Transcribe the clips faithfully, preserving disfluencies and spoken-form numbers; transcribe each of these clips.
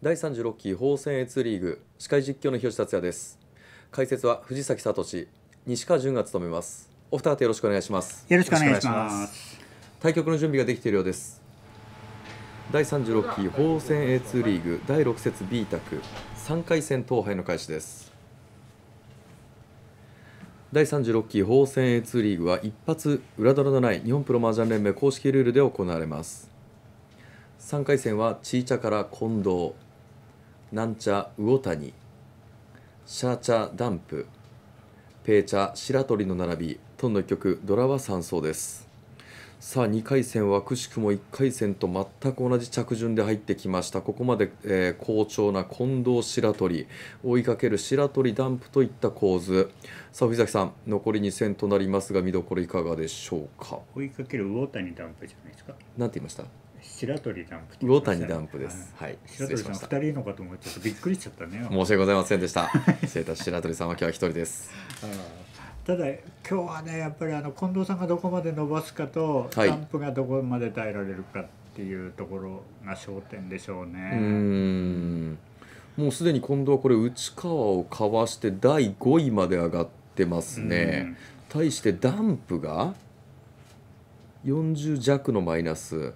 だいさんじゅうろっきホーセン越リーグ司会実況の日吉達也です。解説は藤崎聡、西川潤が務めます。お二方よろしくお願いします。よろしくお願いします。対局の準備ができているようです。だいさんじゅうろっきホーセン越リーグだいろくせつ B 卓さんかいせん統廃の開始です。だいさんじゅうろっきホーセン越リーグは一発裏取りのない日本プロ麻雀連盟公式ルールで行われます。さんかいせんはチーチャから近藤、南茶魚谷、シャーチャダンプ、ペーチャ白鳥の並び、トンのいっきょくドラはさん走です。さあにかいせんはくしくもいっかいせんと全く同じ着順で入ってきました。ここまで、えー、好調な近藤白鳥、追いかける白鳥ダンプといった構図。さあ藤崎さん、残りにせんとなりますが見どころいかがでしょうか。追いかける魚谷ダンプじゃないですか。なんて言いました。白鳥ダンプ。魚谷ダンプです。はい。白鳥さん二人のかと思ってちょっとびっくりしちゃったね。申し訳ございませんでした。失礼いたし、白鳥さんは今日は一人です。ただ今日はね、やっぱりあの近藤さんがどこまで伸ばすかと、はい、ダンプがどこまで耐えられるかっていうところが焦点でしょうね。うーん、もうすでに近藤はこれ内川をかわしてだいごいまで上がってますね。対してダンプがよんじゅうじゃくのマイナス。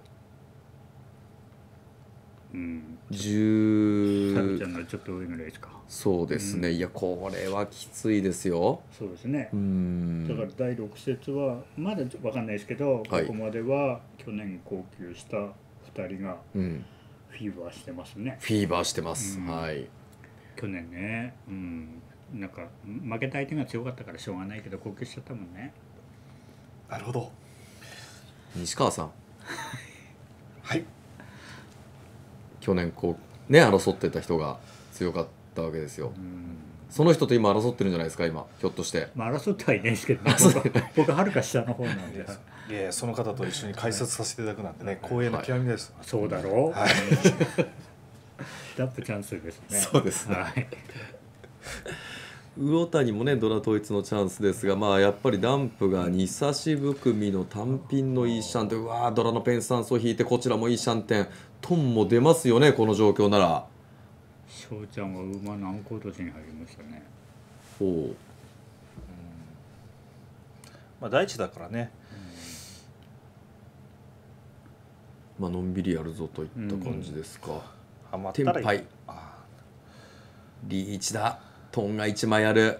うん、じゅう… ちゃんのちょっと上ぐらいですか。そうですね、うん、いやこれはきついですよ。そうですね、うん、だからだいろくせつはまだ分かんないですけど、はい、ここまでは去年降級したふたりがフィーバーしてますね、うん、フィーバーしてます、うん、はい。去年ね、うん、なんか負けた相手が強かったからしょうがないけど降級しちゃったもんね。なるほど。西川さんはい、去年こうね争ってた人が強かったわけですよ。その人と今争ってるんじゃないですか今ひょっとして。まあ争ってはいないですけど、ね、僕はるか下の方なんで。いやその方と一緒に解説させていただくなんてね、光栄の極みです。はい、そうだろう。はい、ダップチャンスですね。そうですね。はい、魚谷もねドラ統一のチャンスですが、まあやっぱりダンプがに差し含みの単品のいいシャンテン、うわードラのペンスタンスを引いてこちらもいいシャンテン、トンも出ますよねこの状況なら。翔ちゃんは馬何個年に入りましたね。おお、うん、まあ大地だからね、うん、まあのんびりやるぞといった感じですか。テンパイリーチだ、トンがいちまいある、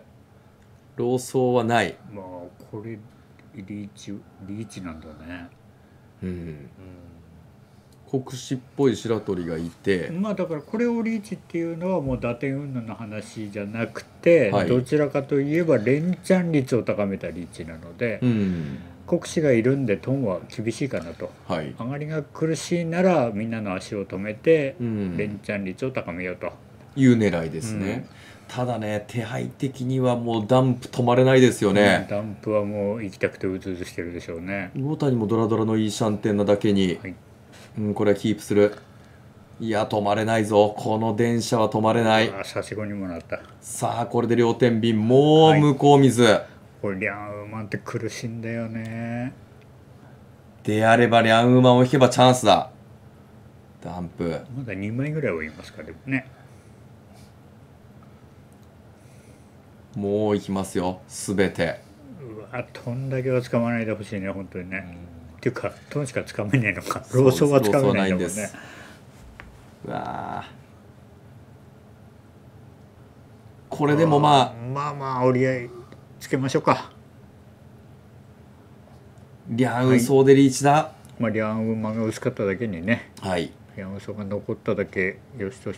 ローソーはない。まあこれリーチリーチなんだね。うん、うん、国士っぽい白鳥がいて、まあだからこれをリーチっていうのはもう打点云々の話じゃなくて、はい、どちらかといえば連チャン率を高めたリーチなので、うん、国士がいるんでトンは厳しいかなと、はい、上がりが苦しいならみんなの足を止めて、うん、連チャン率を高めようという狙いですね、うん。ただね、手配的にはもうダンプ止まれないですよね。ダンプはもう行きたくてうずうずしてるでしょうね。魚谷もドラドラのいいシャンテンなだけに、はい、うん、これはキープする。いや止まれないぞこの電車は止まれない。あ、差し子にもなった。さあこれで両天秤もう向こう水、はい、これリャンウーマンって苦しいんだよね。であればリャンウーマンを引けばチャンスだ。ダンプまだにまいぐらいはいますか。でもねもう行きますよすべて。うわトンだけは捕まないでほしいね本当にね、うん、っていうかトンしか捕まえないのか。ローソーは捕まえないのもんね。そうです。うわこれでもまあまあまあ折り合いつけましょうか。リャンウソーでリーチだ、はい、まあリャンウマが薄かっただけにね、はい、リャンウソーが残っただけよしとし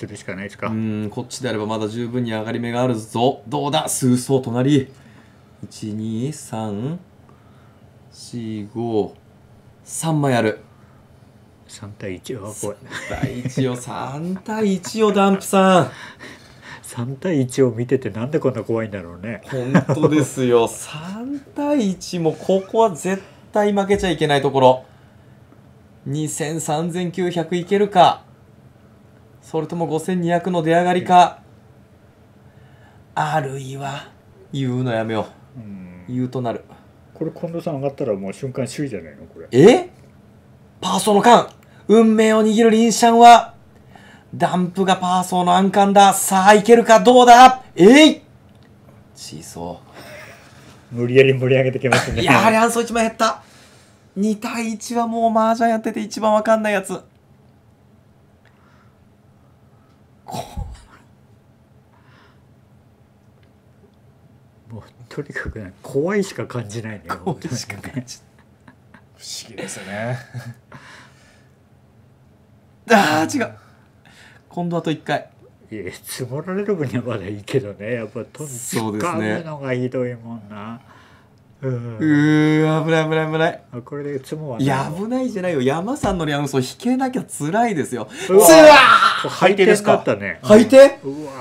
するしかないですか。うん、こっちであればまだ十分に上がり目があるぞ。どうだ数層隣いちにさんしごさんまいある。さんたいいちは怖い。さんたいいちをさんたいいちをダンプさんさんたいいちを見ててなんでこんな怖いんだろうね。本当ですよさんたいいちもここは絶対負けちゃいけないところ。にせんさんぜんきゅうひゃくいけるかそれともごせんにひゃくの出上がりか、あるいは言うのやめよう、うん、言うとなる。これ近藤さん上がったらもう瞬間首位じゃないのこれ。えパーソの間運命を握るリンシャンはダンプがパーソーの暗冠だ。さあ、いけるかどうだ。えいシーソー。無理やり盛り上げてきますね。やはりアンソーいちまい減った。にたいいちはもう麻雀やってて一番わかんないやつ。もうとにかくね、怖いしか感じないね。怖いしか感じない。不思議ですね。ああ違う。今度あといっかい。いや積もられる分にはまだいいけどね、やっぱとんかむのがひどいもんな。うー危ない危ない危ない。あこれで積もはない。いや危ないじゃないよ。山さんのリアンソー引けなきゃ辛いですよ。つわー配点ですか。ったね配点。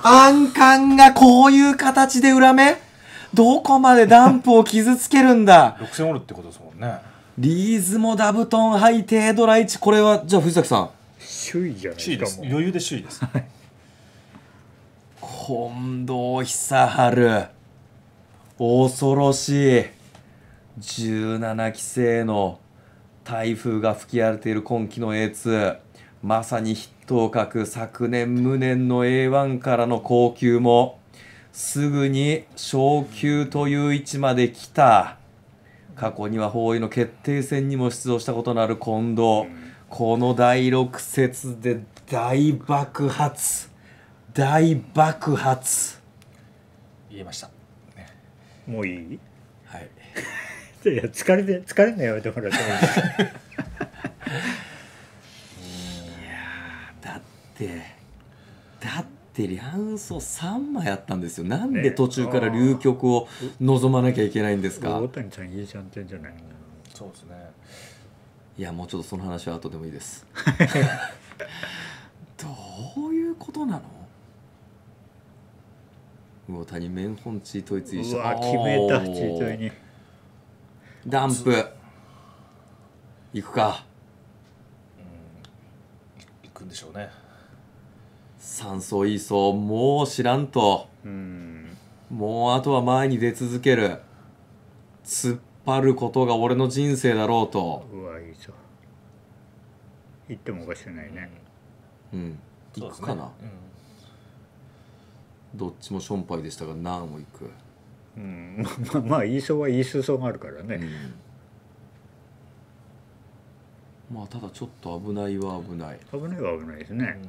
暗冠がこういう形で裏目。どこまでダンプを傷つけるんだ。ろくせんおるってことですもんね。リーズもダブトン配点ドラいち。これはじゃあ藤崎さん首位じゃないですか。余裕で首位です近藤久治恐ろしい。じゅうななき制の台風が吹き荒れている今期の エーツー、 まさに筆頭格。昨年無念の エーワン からの降級もすぐに昇級という位置まで来た。過去には方位の決定戦にも出場したことのある近藤。このだいろく節で大爆発、大爆発言えました、ね、もういい？はいいや疲れて疲れんのやめてもらってもいいですかいやだってだってリャンソさんまいあったんですよ。なんで途中から流局を望まなきゃいけないんですか。大谷ちゃんいいじゃんってんじゃないの。そうですね。いやもうちょっとその話は後でもいいですどういうことなの。魚谷メンホンチートイツイした。うわ決めた。チートイにダンプいくか。うんいくんでしょうね。酸素いいそうもう知らんと。うんもうあとは前に出続ける。突っ張ることが俺の人生だろうと。うわいいぞ。言ってもおかしくないね。うん。行くかな。どっちもションパイでしたが何を行く。うん。まあまあイーソーはイースソーがあるからね。まあただちょっと危ないは危ない。危ないは危ないですね。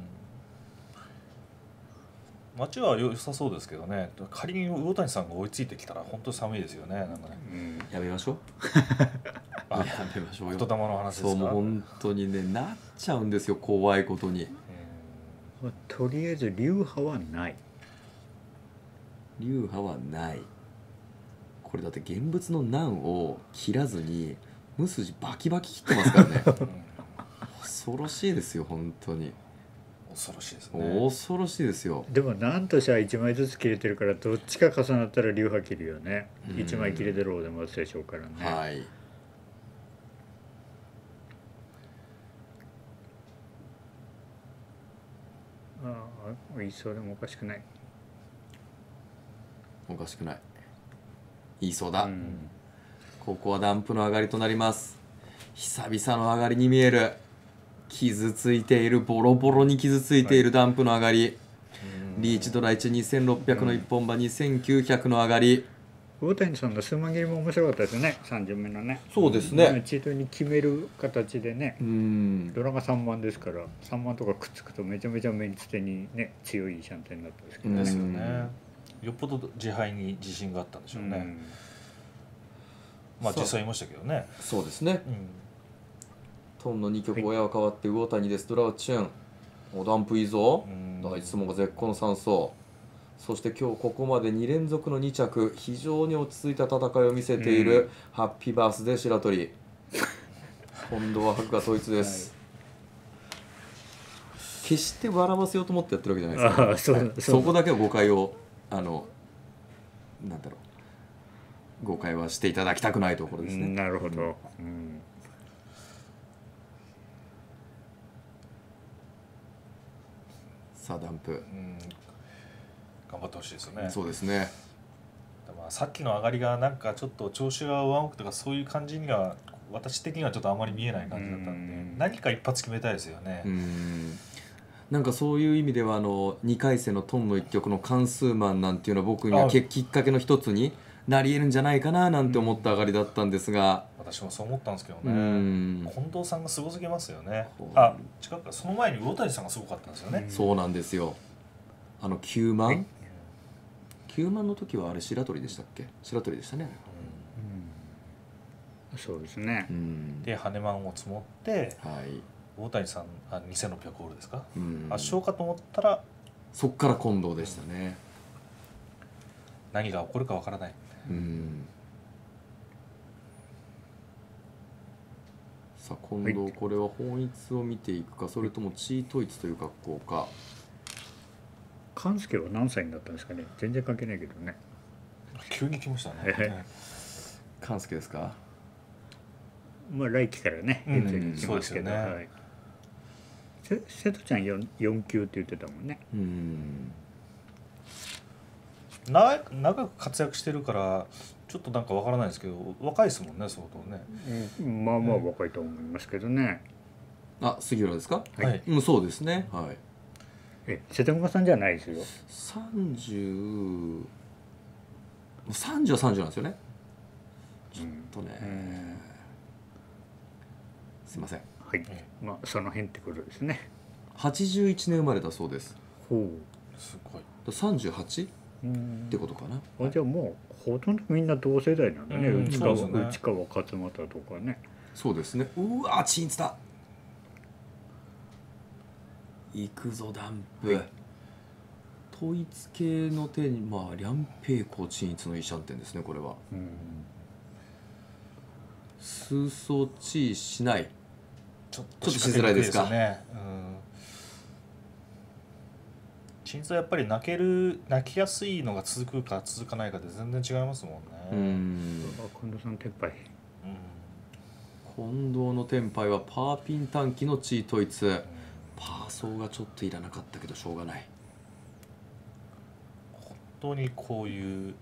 街は良さそうですけどね。仮に魚谷さんが追いついてきたら本当に寒いですよね。なんかね。やめましょう。やめましょう。人玉の話ですから。そうもう本当にねなっちゃうんですよ怖いことに。とりあえず流派はない。流派はない。これだって現物の難を切らずに無筋バキバキ切ってますからね。恐ろしいですよ本当に。恐ろしいですね。恐ろしいですよ。でも何としていちまいずつ切れてるからどっちか重なったら流派切るよね。いちまい切れてる方でもあるでしょうからね。はいああいいそうでもおかしくないおかしくないいいそうだ、うん、ここはダンプの上がりとなります。久々の上がりに見える。傷ついているボロボロに傷ついているダンプの上がり、はい、リーチドラいち にせんろっぴゃくの一本馬、うん、にせんきゅうひゃくの上がり。魚谷さんの数万切りも面白かったですね。さんじゅんめのね。そうですね。チートに決める形でね。うんドラがさんばんですからさんばんとかくっつくとめちゃめちゃメンツ手にね強いシャンテンだったんですけど、ね、ですよね。よっぽど自敗に自信があったんでしょうね。うんまあ実際言いましたけどね。そうですね、うんトンのにきょく親は変わって魚谷です。ドラはチュンおダンプいいぞ。いつもが絶好のさん走。そして今日ここまでに連続のに着。非常に落ち着いた戦いを見せているハッピーバースデー白鳥。今度は白が統一です、はい、決して笑わせようと思ってやってるわけじゃないですから、ね、そ, そこだけは誤解をあのなんだろう誤解はしていただきたくないところですね。なるほど、うんさあダンプ、うん、頑張ってほしいですよね。そうですね。まあさっきの上がりがなんかちょっと調子が上向くとかそういう感じには私的にはちょっとあまり見えない感じだったんで、うん、何か一発決めたいですよね。うんなんかそういう意味ではあのにかい戦のトンの一曲の関数マンなんていうのは僕にはきっかけの一つになり得るんじゃないかななんて思った上がりだったんですが、私もそう思ったんですけどね、近藤さんがすごすぎますよね。あ、違った、その前に魚谷さんがすごかったんですよね。そうなんですよ。あのきゅうまんきゅうまんの時はあれ白鳥でしたっけ。白鳥でしたね。そうですね。で羽マンを積もって魚谷さんにせんろっぴゃくゴールですか、圧勝かと思ったらそっから近藤でしたね。何が起こるかわからない。うん、さあ近藤、これは本一を見ていくか、それともチートイツという格好か。勘介は何歳になったんですかね。全然関係ないけどね。急に来ましたね。勘介ですか。まあ来期からね出てきますけど。瀬戸ちゃん四四級って言ってたもんね。うん。長く長く活躍してるからちょっとなんかわからないですけど、若いですもんね相当ね、うん、まあまあ若いと思いますけどね。あ、杉浦ですか。はい、うん、そうですね。はい。え、瀬戸熊さんじゃないですよ。三十三十は三十なんですよね。ちょっとね、うん、すいません。はい。まあその辺ってことですね。八十一年生まれだそうです。ほう。すごい。三十八？ってことかな。あ、じゃあもうほとんどみんな同世代なんだね。内川勝又とかね。そうですね。うわー、チンツだ。行くぞダンプ。統一系の手にまあ梁平光チンツのイシャンテンですね、これは。うん、数層チーしない。ちょっとしづらいですか。心臓やっぱり泣ける泣きやすいのが続くか続かないかで全然違いますもんね。近藤さんテンパイ、うん、近藤のテンパイはパーピン短期のチートイツ、うん、パーソーがちょっといらなかったけどしょうがない。本当にこういう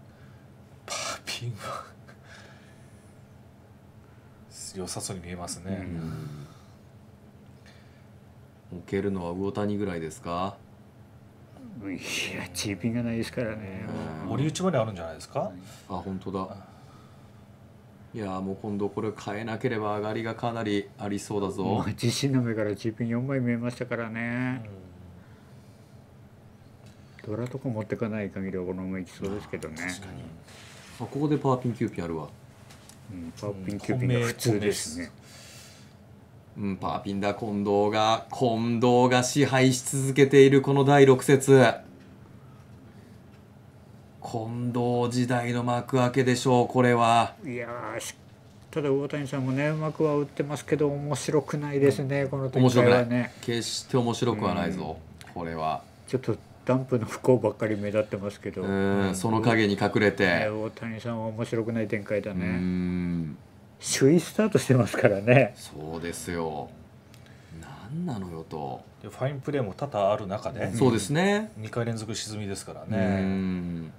パーピンは良さそうに見えますね、うん、置けるのは魚谷ぐらいですか。いや、チーピンがないですからね。折り打ちまであるんじゃないですか。あ、本当だ。いや、もう今度これ変えなければ上がりがかなりありそうだぞ。自身の目からチーピンよんまい見えましたからね。ドラとか持ってかない限りはこのままいきそうですけどね。確かに。あ、ここでパーピンきゅうピンあるわ。うん、パーピンきゅうピンが普通ですね。うん、パーピンだ。近藤が近藤が支配し続けているこのだいろく節、近藤時代の幕開けでしょう、これは。いやー、ただ魚谷さんもね、幕は打ってますけど面白くないですね、この時はね。決して面白くはないぞ、うん、これは。ちょっとダンプの不幸ばっかり目立ってますけど、うん、その陰に隠れて魚谷さんは面白くない展開だね。うん、首位スタートしてますからね。そうですよ。なんなのよと。ファインプレーも多々ある中で。そうですね。にかい連続沈みですからね。うん、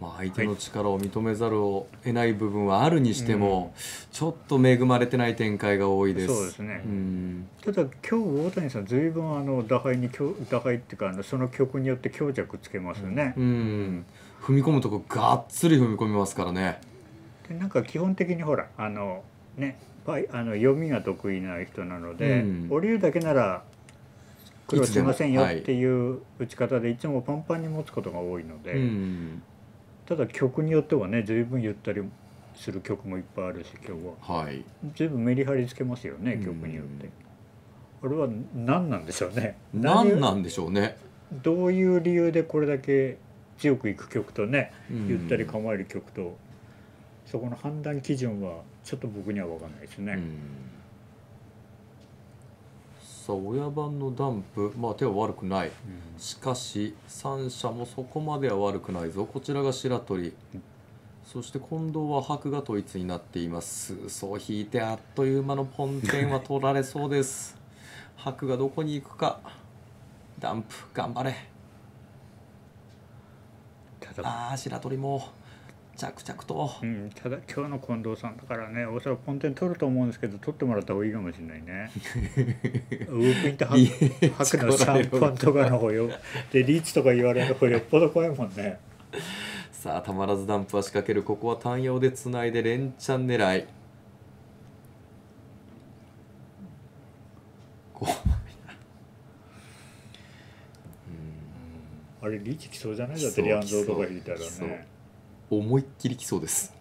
まあ相手の力を認めざるを得ない部分はあるにしても、はい、ちょっと恵まれてない展開が多いです。そうですね。うん、ただ今日魚谷さん随分あの打敗に打敗っていうか、あのその曲によって強弱つけますよね。うん、うん、踏み込むとこがっつり踏み込みますからね。なんか基本的にほらあのねあの読みが得意な人なので、おりゅうだけなら苦労しませんよっていう打ち方でいつもパンパンに持つことが多いので、うん、ただ曲によってはね随分ゆったりする曲もいっぱいあるし、今日は、はい、随分メリハリつけますよね、曲によって。これは何なんでしょうね。何なんでしょうね。どういう理由でこれだけ強くいく曲とね、ゆったり構える曲と。そこの判断基準はちょっと僕には分かんないですね。うん、さあ親番のダンプ、まあ手は悪くない、うん、しかし三者もそこまでは悪くないぞ。こちらが白鳥、うん、そして近藤は白が統一になっています。そう引いてあっという間のポンテンは取られそうです。白がどこに行くか。ダンプ頑張れ。ああ、白鳥も着々と、うん、ただ今日の近藤さんだからね、おそらくポンテン取ると思うんですけど、取ってもらった方がいいかもしれないね。ウープインとハクのさんぽんとかの方よでリーチとか言われる方よっぽど怖いもんね。さあたまらずダンプは仕掛ける。ここは単葉でつないで連チャン狙い。怖いな。うん、あれリーチ来そうじゃない？だってリアンゾーとか引いたらね。思いっきりきそうです。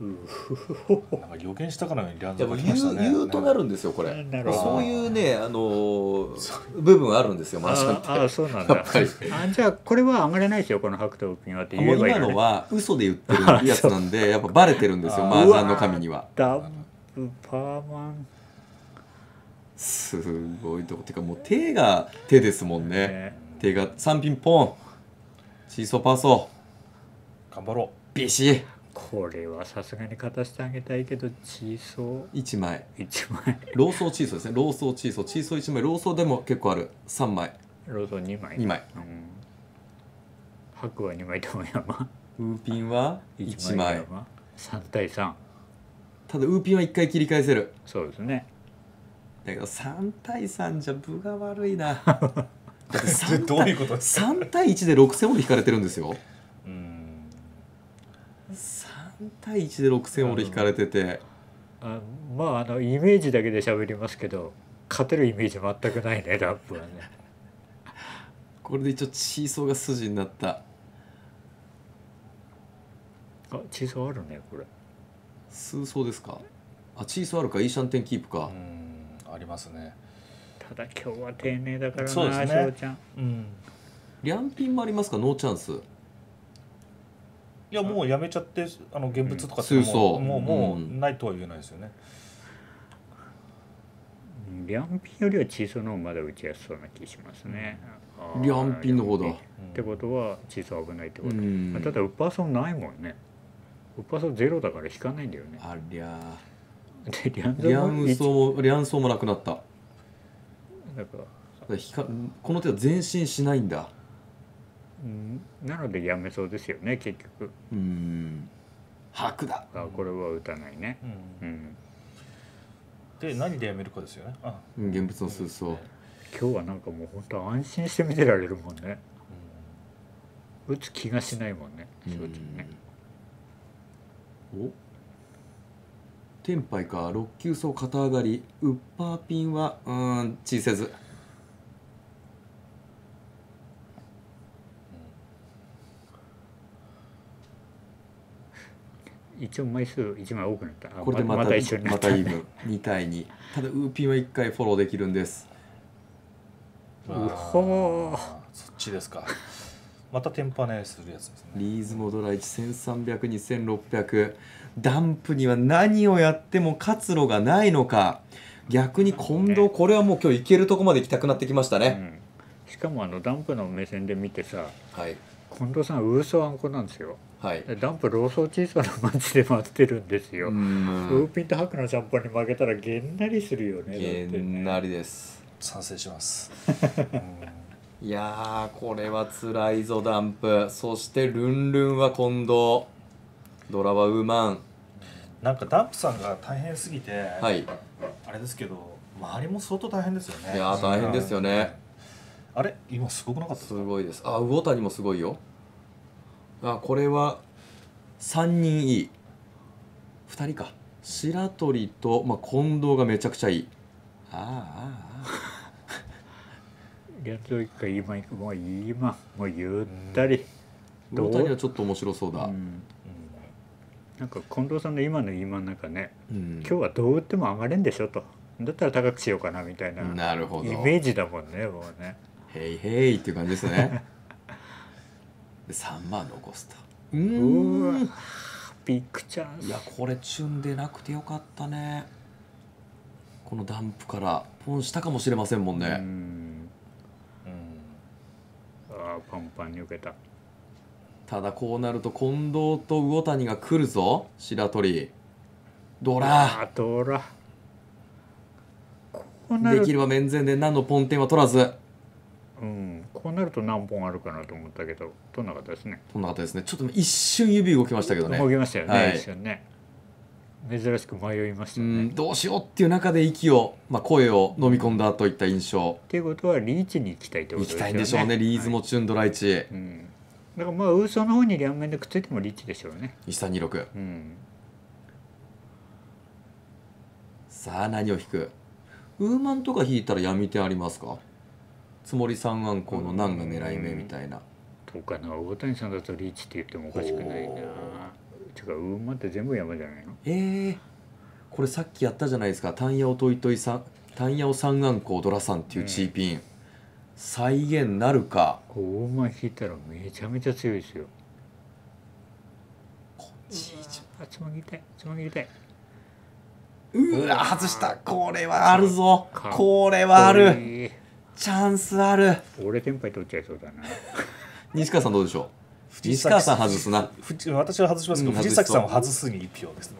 なんか予言したかのようにリャンゾーが来ましたね。言うとなるんですよこれ。そういうね、あの部分あるんですよマンションって。ああそうなんだ。じゃあこれは上がれないですよこの白とピンはって言えばいいのね。今のは嘘で言ってるやつなんでやっぱバレてるんですよマージャンの神には。ダンプパーマンすごいとこ。てかもう手が手ですもんね。ね手が三ピンポン。チーソーパーソー。頑張ろう。ビシ。これはさすがに勝たせてあげたいけどチーソー。一枚。一枚。ローソーチーソーですね。ローソーチーソーチーソー一枚。ローソーでも結構ある。三枚。ローソー二枚。二枚。うん。白は二枚とも山。ウーピンは一枚。三対三。ただウーピンは一回切り返せる。そうですね。だけどさんたいさんじゃ分が悪いな。どういうことですか。さんたいいちでろくせんオンで引かれてるんですよ。うんさんたいいちでろくせんオンで引かれてて、あまああのイメージだけで喋りますけど勝てるイメージ全くないねラップはね。これで一応チーソーが筋になった。あチーソーあるねこれ。数層ですか。あチーソーあるか。イーシャンテンキープか。ありますね。ただ今日は丁寧だからな。そうですね。翔ちゃん。うん。リャンピンもありますか。ノーチャンス。いやもうやめちゃってあの現物とかってもうもうもうないとは言えないですよね。リャンピンよりはチーソーの方まだ打ちやすそうな気しますね。リャンピンの方だ。ってことはチーソー危ないってこと。ただウッパーソンないもんね。ウッパーソンゼロだから引かないんだよね。ありゃあ。でリャンソーもリャンソーもなくなった。なんかこの手は前進しないんだ。なのでやめそうですよね結局。うん、白だ。あこれは打たないね。で何でやめるかですよね。あ現物の数層。今日はなんかもう本当安心して見てられるもんね。打つ気がしないもんね正直ね。おテンパイか。ろっきゅうそう肩上がり。ウッパーピンはうーんチーせず。一応枚数いちまい多くなった。これでまたまた一緒になった、ね、またイーブンにたいに。ただウーピンはいっかいフォローできるんです。うほそっちですか。またテンパねするやつですね。リーズもドラいちせんさんびゃく、にせんろっぴゃく。ダンプには何をやっても活路がないのか。逆に近藤、これはもう今日行けるとこまで行きたくなってきましたね、うん、しかもあのダンプの目線で見てさ、はい、近藤さんウーソーあんこなんですよ、はい、ダンプローソーチーソーの街で待ってるんですよ。ウーピンとハクのシャンパンに負けたらげんなりするよね。げんなりです、ね、賛成しますいやーこれはつらいぞダンプ。そしてルンルンは近藤、ドラはウーマン。なんかダンプさんが大変すぎて、はい、あれですけど周りも相当大変ですよね。いやー大変ですよね。あれ今すごくなかった。すごいです。あ魚谷もすごいよ。あこれはさんにんいい。ふたりか。白鳥と、まあ、近藤がめちゃくちゃいい。あーあーあーリャンゾーいっかい今行く。もう今もうゆったり。魚谷はちょっと面白そうだ、うん、なんか近藤さんの今の今の中ね、うん、今日はどう打っても上がれんでしょと、だったら高くしようかなみたいなイメージだもんね。もうねヘイヘイっていう感じですねでさんまん残すと。うーんビッグチャンス。いやこれチュンでなくてよかったね。このダンプからポンしたかもしれませんもんね。うん、パンパンに受けた。ただこうなると近藤と魚谷が来るぞ。白鳥ドラドラできれば面前で何のポンテンは取らず。うん、こうなると何本あるかなと思ったけど、とんなかったですね。とんなかったですね。ちょっと一瞬指動きましたけどね。動きましたよね。はい、一瞬ね。珍しく迷いましたね。うん、どうしようっていう中で息を、まあ、声を飲み込んだといった印象。っていうことはリーチに行きたいってことですよね。行きたいんでしょうね。リーズもチュンドライチ。はい、うん。だからまあウーソーの方に両面でくっついてもリーチでしょうね。いちさんにろく。うん。さあ何を引く。ウーマンとか引いたら闇点ありますか。つもり三暗行の何が狙い目みたいな。とかな、大谷さんだとリーチって言ってもおかしくないな。てか馬って全部山じゃないの？ええー、これさっきやったじゃないですか。タンヤオトイトイさん、タンヤオ三暗行ドラさんっていうチーピン、うん、再現なるか。こう馬引いたらめちゃめちゃ強いですよ。こっちあつまぎたい、つまぎたい。うわ外した。これはあるぞ。これはある。チャンスある。俺テンパイ取っちゃいそうだな。西川さんどうでしょう。西川さん外すな。私は外しますけど、藤崎さんは外すに一票ですね。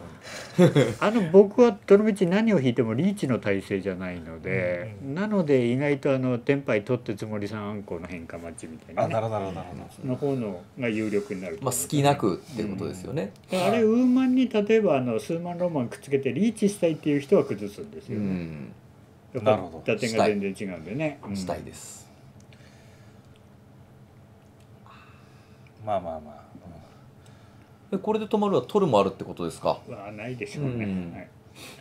あの僕はどのみち何を引いてもリーチの体制じゃないので、うん、なので意外とあのテンパイ取ってつもりさんあんこの変化待ちみたいな、ね。あ、なるほどなるほど。の方のが有力になる。まあ好きなくってことですよね。うん、あれウーマンに例えばあの数万ローマンくっつけてリーチしたいっていう人は崩すんですよね。うんなるほど。打点が全然違うんでね。したいです。まあまあまあ。でこれで止まるは取るもあるってことですか。はないでしょうね。うんはい、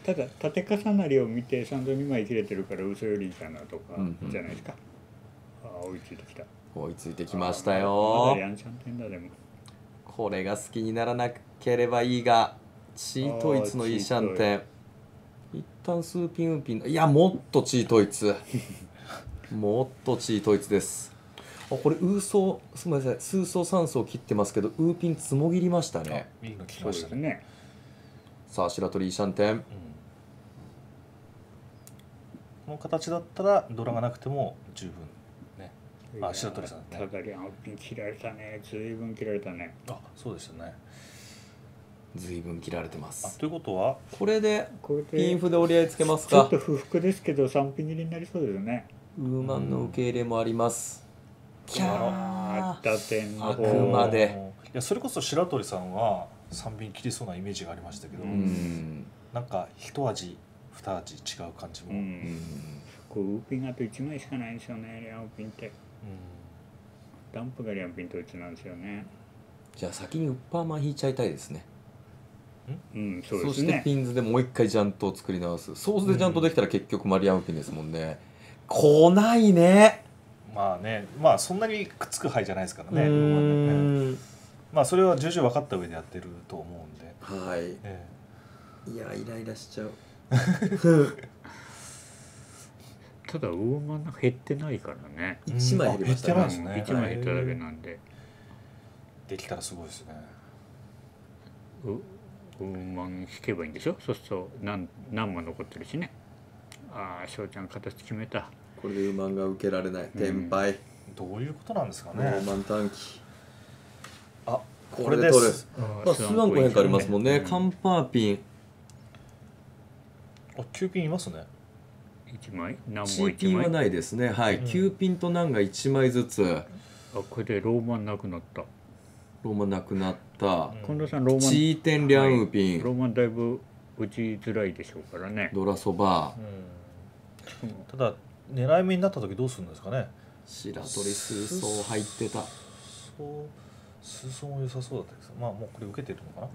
ただ縦重なりを見て三度二枚切れてるから嘘よりいいかなとかじゃないですか。うんうん、あ追いついてきた。追いついてきましたよ。これが好きにならなければいいが、チートイツのいいシャンテン。一旦数ピンウピン、いやもっとチートイツもっとチートイツです。あこれウーソーすみません数層三層切ってますけどウーピンつもぎりましたね。いいの切りましたね。さあ白鳥イシャンテン、うん、この形だったらドラがなくても十分ね。あ白鳥さんね、ただりあウーピン切られたね。ずいぶん切られたね。あそうでしたね。ずいぶん切られてます。ということはこれでピンフで折り合いつけますか。ちょっと不服ですけど三ピン切りになりそうですよね。ウーマンの受け入れもあります。キャー。打点の方。あくまで。いやそれこそ白鳥さんは三ピン切りそうなイメージがありましたけど、うんなんか一味二味違う感じも。うんこうウーピンあと一枚しかないんですよね。リャンピンって。うんダンプがリャンピンと一なんですよね。じゃあ先にウッパーマン引いちゃいたいですね。うん、そうですね。そしてピンズでもう一回ジャントを作り直す。ソースでジャントできたら結局マリアンピンですもんね。来ないね。まあね、まあそんなにくっつく牌じゃないですからね。うんまあそれは重々分かった上でやってると思うんで。はい。ええ、いやイライラしちゃう。ただウーマンが減ってないからね。一枚減りましたね。一枚減っただけなんで。できたらすごいですね。う。ウーマン引けばいいんでしょ。そうすると何何も残ってるしね。ああ翔ちゃん形決めた。これでウーマンが受けられない転敗、うん、どういうことなんですかね。ウーマン短期あこれで取る。まあ数万個変化ありますもんね、うん、カンパーピンあきゅうピンいますね。いちまい何もいちまいピンはないですね。はい、うん、きゅうピンと何がいちまいずつ。あこれでローマンなくなった。ローマンなくなった。近藤さんローマン。チーテンリャンウピン。ローマンだいぶ打ちづらいでしょうからね。ドラそば。ただ狙い目になった時どうするんですかね。白鳥数層入ってた。数層も良さそうだったけど、まあもうこれ受けてるのかな。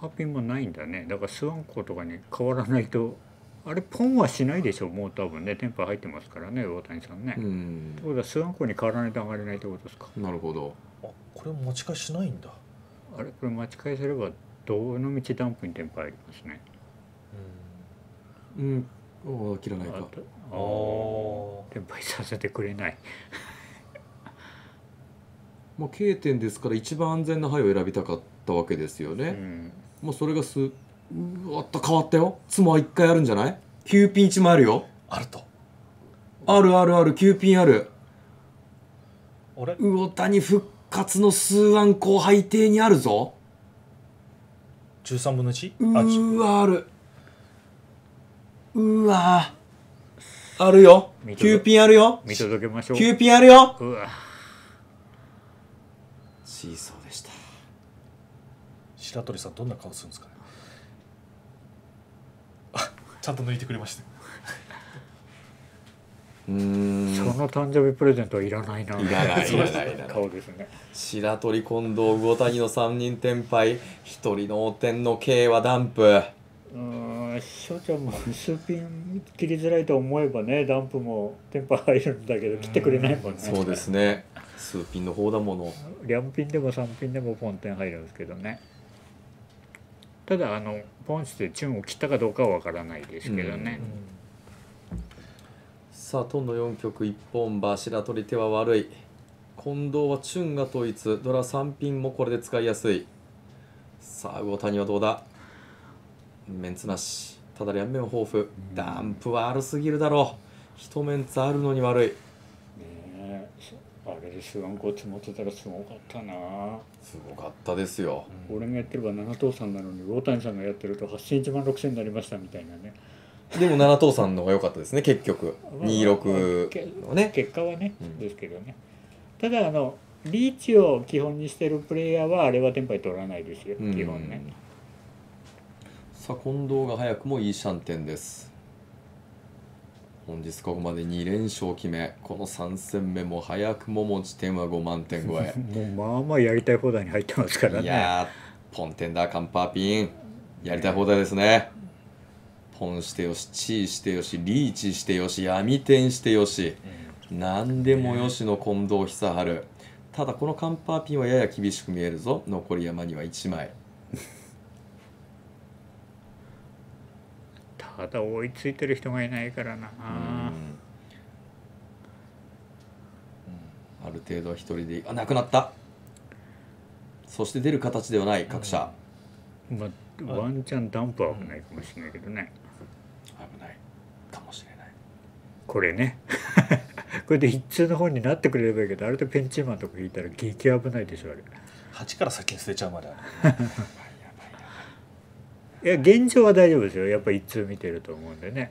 パーピンもないんだね。だからスワンコとかに変わらないと。あれポンはしないでしょう。もう多分ねテンパ入ってますからね大谷さんね。うん。ということはスワンコに変わらないと上がれないということですか。なるほど。あこれ待ち返しないんだ。あれこれ待ち返せればどの道ダンプにテンパありますね。うん。うん。切らないか。ああ。テンパさせてくれない。まあ K 点ですから一番安全な牌を選びたかったわけですよね。うん。まあそれがす。うわった変わったよ。ツモはいっかいあるんじゃない。きゅうピンいちまいあるよ。あるとあるあるあるきゅうピンある。あれ魚谷復活の数暗行背底にあるぞ。じゅうさんぶんのいち。うーわある。うーわあるよ。きゅうピンあるよ。見届けましょう。きゅうピンあるよ。うわ。シーソーでした。白鳥さんどんな顔するんですかね。あ、ちゃんと抜いてくれました。うん、その誕生日プレゼントはいらないな。いらない。いらない。顔ですね。白鳥、近藤、魚谷の三人転敗。一人のお天の K はダンプ。うん、翔ちゃんも数ピン切りづらいと思えばね、ダンプもテンパ入るんだけど切ってくれないもんね。そうですね。数ピンの方だもの。両ピンでも三ピンでもポンテン入るんですけどね。ただあのポンしてチュンを切ったかどうかはわからないですけどね。うんうん、さあトンの四局一本馬、白鳥手は悪い。近藤はチュンが統一、ドラ三ピンもこれで使いやすい。さあ魚谷はどうだ。メンツなし、ただ両面豊富、ダンプは悪すぎるだろう。一メンツあるのに悪い。ねえ、あれでスワンコ積もってたらすごかったな。すごかったですよ。俺がやってれば七頭さんなのに、魚谷さんがやってるとはちせんいちまんろくせんになりましたみたいなね。でも七頭さんの方が良かったですね、結局にじゅうろくのね、結果はね、うん、ですけどね。ただあのリーチを基本にしてるプレイヤーはあれはテンパイ取らないですよ、うん、基本ね。さあ近藤が早くもいいシャンテンです。本日ここまでに連勝決め、このさん戦目も早くも持ち点はごまんてん超えもうまあまあやりたい放題に入ってますからね。いやーポンテンダーカンパーピンやりたい放題ですね。ポンしてよし、チーしてよし、リーチしてよし、闇点してよし、何でもよしの近藤久春。ただこのカンパーピンはやや厳しく見えるぞ。残り山にはいちまい。ただ追いついてる人がいないからな。ある程度は一人で、あ、なくなった。そして出る形ではない各社。まあ、ワンチャンダンプは危ないかもしれないけどね。危ないかもしれない。これね。これで一通の方になってくれればいいけど、あれでペンチーマンとか引いたら激危ないでしょあれ。はちから先に捨てちゃうまで。いや現状は大丈夫ですよ。やっぱ一通見てると思うんでね。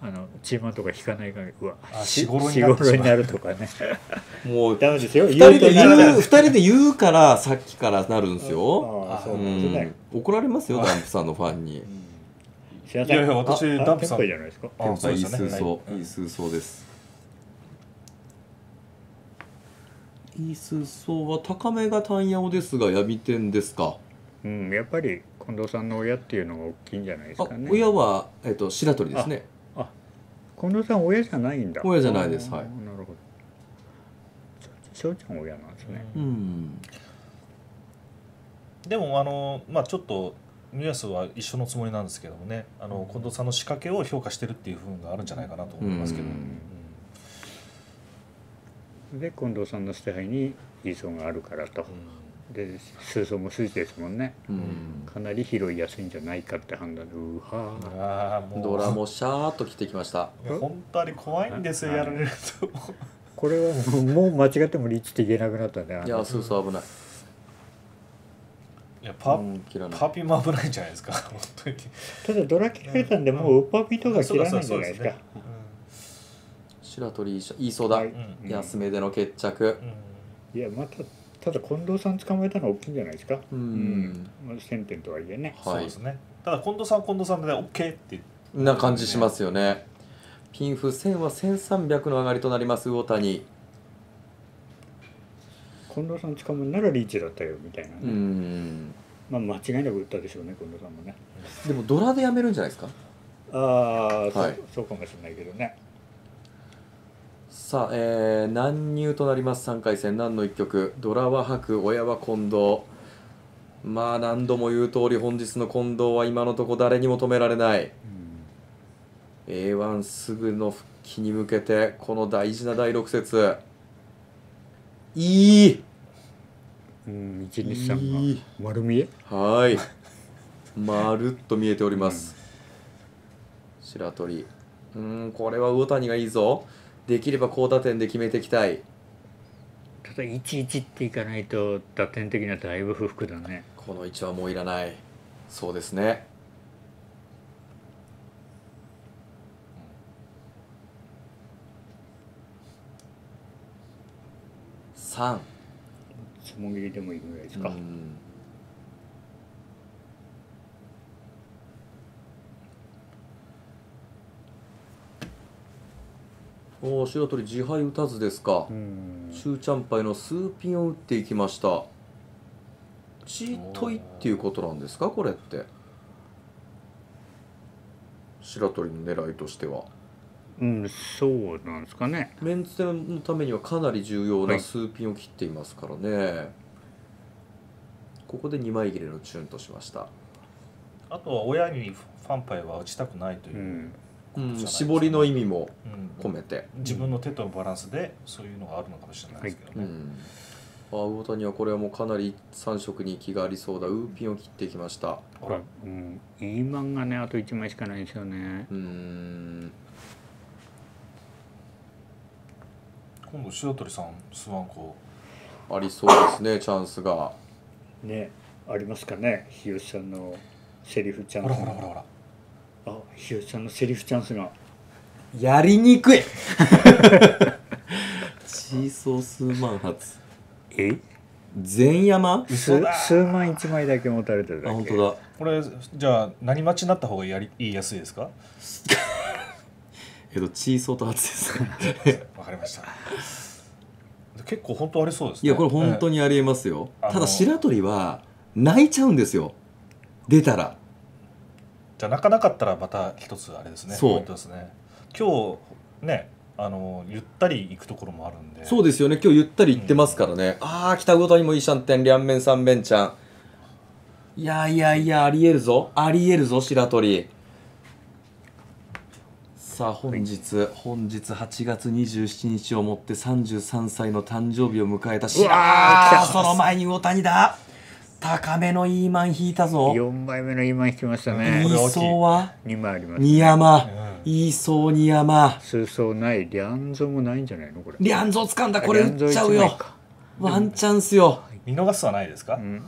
あのチーマンとか引かない限り、うわ、四五郎になるとかね。もうダメですよ。二人で言う、二人で言うからさっきからなるんですよ。怒られますよダンプさんのファンに。いやいや私ダンプさんじゃないですか。いい数層、いい数層です。いい数層は高めが単野ですが闇点ですか。うん、やっぱり近藤さんの親っていうのが大きいんじゃないですかね。親はえっと白鳥ですね。あ、あ、近藤さん親じゃないんだ。親じゃないです。はい。なるほど。翔ちゃん親なんですね。うん。でもあのまあちょっとニュアンスは一緒のつもりなんですけどもね、あの近藤さんの仕掛けを評価してるっていう風があるんじゃないかなと思いますけど。で近藤さんの支配に理想があるからと。うん、で数層も数字ですもんね、うん、かなり拾いやすいんじゃないかって判断で、うはー、ドラもシャーっと切ってきました。本当に怖いんですよやられると。これはもう間違ってもリーチって言えなくなったね。いや数層危ない。いやパーピンも危ないんじゃないですか本当に。ただドラ切られたんで、もうウッパーピンとか切らないんじゃないですか。白鳥言いそうだ、安めでの決着。いやまたただ近藤さん捕まえたのは大きいんじゃないですか。うん、まず千点とはいえね。そうですね。ただ近藤さん近藤さんでオッケーってな感じしますよね。ピン風千は千三百の上がりとなります魚谷。近藤さん捕まえならリーチだったよみたいな、ね。うん。まあ間違いなく打ったでしょうね近藤さんもね。でもドラでやめるんじゃないですか。ああ、はい、そうかもしれないけどね。さあ、えー、難入となりますさんかい戦、難のいっきょく、ドラは白、親は近藤。まあ何度も言う通り本日の近藤は今のところ誰にも止められない、うん、エーワン すぐの復帰に向けてこの大事なだいろく節、いい、うん、いちにさんがいい丸見え、はい、まるっと見えております、うん、白鳥、うん、これは魚谷がいいぞ。できれば高打点で決めていきたい。ただいちいちっていかないと打点的にはだいぶ不服だね。このいちはもういらない。そうですね。さん。つもぎりでもいいぐらいですか。うんお白鳥自敗打たずですか。中ちゃんぱいの数ピンを打っていきました。チートイっていうことなんですかこれって。白鳥の狙いとしては。うん、そうなんですかね。メンツのためにはかなり重要な数ピンを切っていますからね。はい、ここでにまい切れのチューンとしました。あとは親にファンパイは打ちたくないという。うんうん、絞りの意味も込めて、うん、自分の手とのバランスでそういうのがあるのかもしれないですけどね、はいうん、あ魚谷はこれはもうかなりさん色に気がありそうだ。ウーピンを切ってきました。ほら、うん、いい漫画ね。あといちまいしかないんですよね。うん今度白鳥さんスワンコありそうですね。チャンスがねありますかね。日吉さんのセリフチャンス。ほらほらほらほらあ、ひよちゃんのセリフチャンスがやりにくいチーソー数万発え全山数万いちまいだけ持たれてるだけ。あ、本当だ。これじゃあ何待ちになった方がやり言いやすいですかえっとチーソーと初ですねわかりました。結構本当ありそうですね。いやこれ本当にありえますよ、えー、ただ白鳥は泣いちゃうんですよ出たら。じゃあ泣かなかったらまた一つあれですね。ポイントですね。今日ねあのゆったり行くところもあるんで。そうですよね。今日ゆったり行ってますからね。うん、ああ北魚谷もいいシャンテン両面三面ちゃん。いやいやいやありえるぞありえるぞ白鳥。さあ本日、はい、本日はちがつにじゅうしちにちをもってさんじゅうさんさいの誕生日を迎えた白鳥。ああその前に魚谷だ。高めのイーマン引いたぞ。よんまいめのイーマン引きましたね。イーソーはにまいあります、ね。に山、うん、イーソーに山。数層ない、リャンゾもないんじゃないのこれ。リャンゾ掴んだ、これ打っちゃうよ。ワンチャンスよ。見逃すはないですか。うん、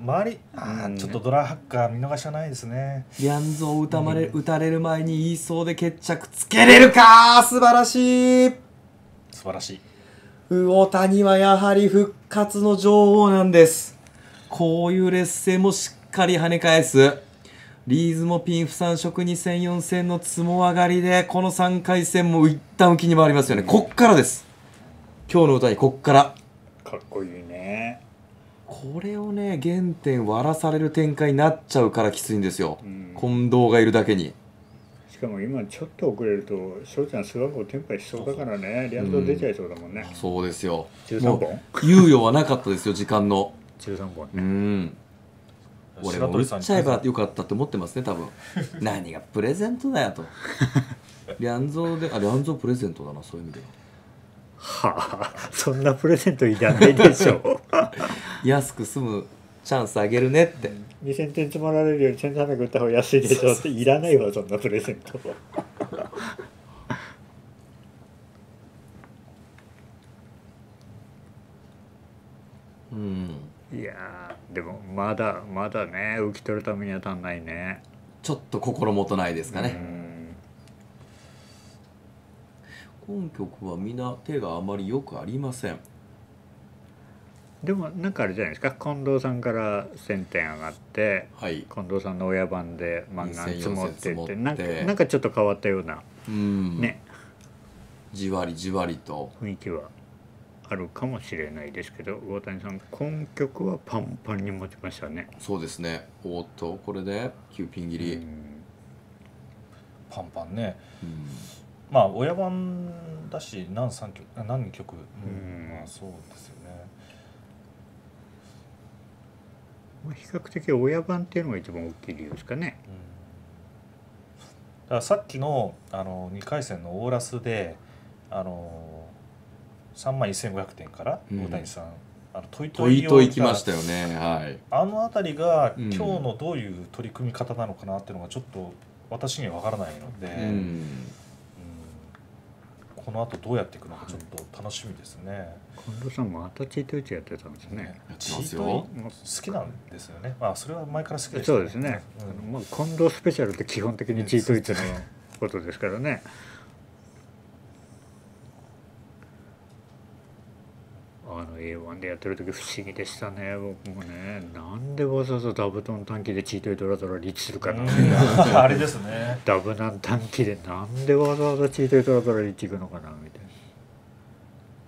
周り、あちょっとドラハッカー見逃しはないですね。リャンゾを打たまれ、うん、打たれる前にイーソーで決着つけれるか。素晴らしい。素晴らしい。魚谷はやはり復活の女王なんです。こういう劣勢もしっかり跳ね返す。リーズもピンフさん色にせん、よんせんのつも上がりで、このさんかい戦も一旦浮きに回りますよね。こっからです。今日の歌にこっから。かっこいいね。これをね、原点割らされる展開になっちゃうからきついんですよ。うん、近藤がいるだけに。しかも今ちょっと遅れると翔ちゃんスワンコテンパイしそうだからね。リアンド出ちゃいそうだもんね。うん、そうですよ。じゅうさんぼん。猶予はなかったですよ、時間の。じゅうさんぼんね。俺も売っちゃえばよかったって思ってますね多分何がプレゼントだよとリャンゾーであリャンゾープレゼントだなそういう意味ではあそんなプレゼントいらないでしょ安く済むチャンスあげるねってにせんてん積もられるよりせんさんびゃく打った方が安いでしょっていらないわそんなプレゼントうんいやでもまだまだね浮き取るためには足んないね。ちょっと心もとないですかね。今局はみんな手があまりよくありません。でもなんかあれじゃないですか近藤さんからせんてん上がって、はい、近藤さんの親番で漫画積もってってなんかなんかちょっと変わったようなうんねじわりじわりと雰囲気は。あるかもしれないですけど、魚谷さん今局はパンパンに持ちましたね。そうですね。おっとこれできゅうピン切り。パンパンね。うん、まあ親番だし何三局何局、うん、まあそうですよね。まあ比較的親番っていうのが一番大きい理由ですかね。うん、だからさっきのあのにかい戦のオーラスであの。さんまんせんごひゃくてんから魚谷さん、うん、あのトイトイ行きましたよね、はい、あの辺りが今日のどういう取り組み方なのかなっていうのがちょっと私には分からないので、うんうん、このあとどうやっていくのかちょっと楽しみですね。近藤さんもまたチートイチやってたんですね。チートイ好きなんですよね。まあそれは前から好きでした、ね、そうですね、うん、まあ近藤スペシャルって基本的にチートイチのことですからね。あのエーワン でやってる時不思議でしたね。僕もね、なんでわざわざダブトン短期でチートイドラドラリーチするかなあれですね、ダブナン短期でなんでわざわざチートイドラドラリーチいくのかなみたいな、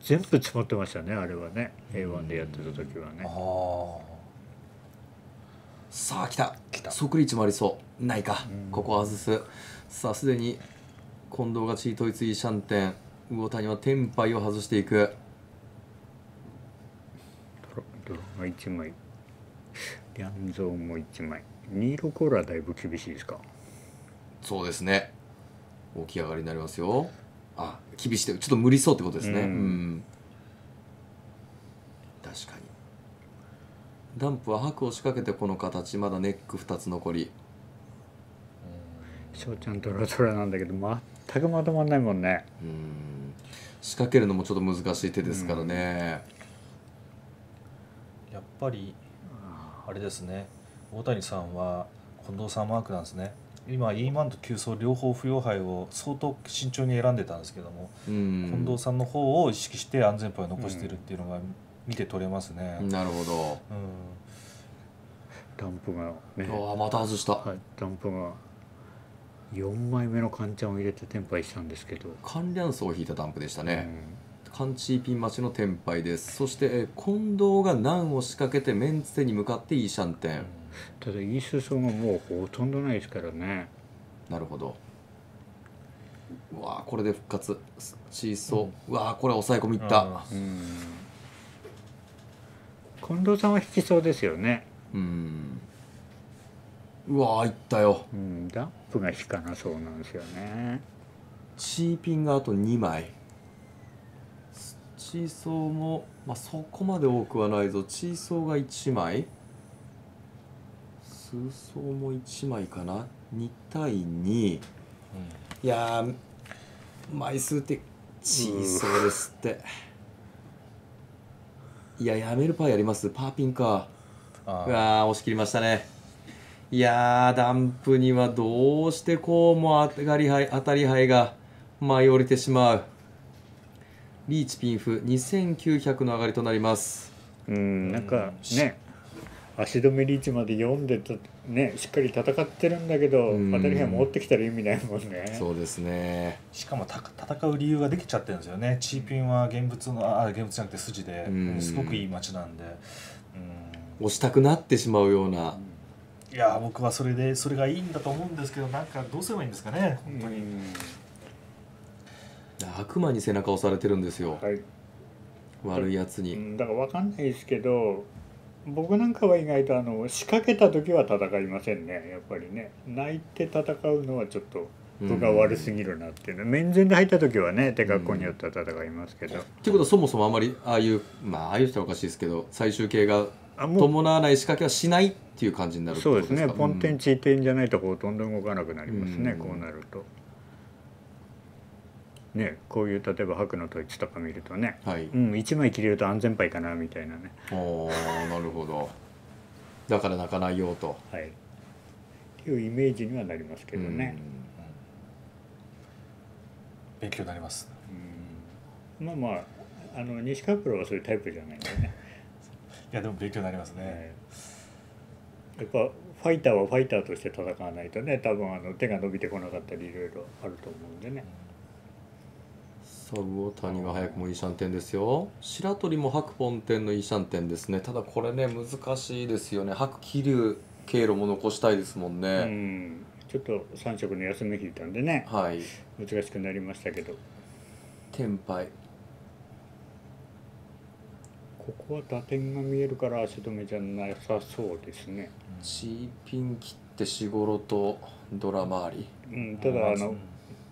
全部積もってましたねあれはね、 エーワン でやってた時はね。あさあ来た来た、即リーチもありそうないか、うん、ここは外す。さあすでに近藤がチートイツイシャンテン、魚谷はテンパイを外していく。ドラがいちまい、リャンゾーもいちまい、にろくコーラはだいぶ厳しいですか。そうですね、起き上がりになりますよ。あ厳しい、ちょっと無理そうってことですね、うんうん、確かにダンプは白を仕掛けてこの形、まだネックふたつ残り、翔ちゃんドラドラなんだけど全くまとまんないもんね。うん、仕掛けるのもちょっと難しい手ですからね、うん、やっぱりあれですね、大谷さんは近藤さんマークなんですね。今 E マンと急走両方不要牌を相当慎重に選んでたんですけども、近藤さんの方を意識して安全牌を残してるっていうのが見て取れますね。なるほど、うん、ダンプがね、ああまた外した、はい、ダンプがよんまいめのカンチャンを入れてテンパイしたんですけど、カンリャンソを引いたダンプでしたね、うん、カンチーピン待ちのテンパイです。そして近藤が難を仕掛けてメンツテに向かってイーシャンテン、うん、ただイースソーがもうほとんどないですからね。なるほど、うわこれで復活チーソー、うん、うわこれは抑え込みいった。近藤さんは引きそうですよね。うん、うわーいったよ、うん、ダンプが引かなそうなんですよね。チーピンがあとにまい、チーソーも、まあ、そこまで多くはないぞ。チーソーがいちまい、スーソーもいちまいかな、にたいに、うん、いやー枚数ってチーソーですっていややめるパーやります、パーピンか、あーうわー押し切りましたね。いやーダンプにはどうしてこうも当たり牌当たり牌が舞い降りてしまう。リーチピンフにせんきゅうひゃくの上がりとなります。うん、なんかね足止めリーチまで読んでたね、しっかり戦ってるんだけど当たり牌持ってきたら意味ないもんね。そうですね、しかもた戦う理由ができちゃってるんですよね。チーピンは現物のあ現物じゃなくて筋ですごくいい街なんで、うん、押したくなってしまうような、いや僕はそれでそれがいいんだと思うんですけど、なんかどうすればいいんですかね本当に。悪魔に背中を押されてるんですよ、はい、悪いやつに。だから分かんないですけど、僕なんかは意外とあの仕掛けた時は戦いませんね、やっぱりね。泣いて戦うのはちょっと分が悪すぎるなっていうね、面前で入った時はね手格好によっては戦いますけど。ってことはそもそもあんまりああいうまあああいう人はおかしいですけど、最終形が伴わない仕掛けはしないっていう感じになる。そうですね、ポンテンチーテンじゃないとほとんど動かなくなりますね、うん、こうなるとね。こういう例えば白の統一とか見るとね、はい、うん、いちまい切れると安全牌かなみたいなね。おーなるほどだから泣かないよと、はい、っていうイメージにはなりますけどね、うん、勉強になります、うん、まあまああの西川プロはそういうタイプじゃないんだよねいやでも勉強になりますね、はい、やっぱファイターはファイターとして戦わないとね、多分あの手が伸びてこなかったりいろいろあると思うんでね。さあ魚谷が早くもイーシャンテンですよ。白鳥も白ポンテンのイーシャンテンですね。ただこれね難しいですよね、白桐生経路も残したいですもんね、うん、ちょっとさん色の休み引いたんでね、はい、難しくなりましたけど。天敗ここは打点が見えるから足止めじゃなさそうですね。チーピン切ってしごろとドラ回り、うん、ただあの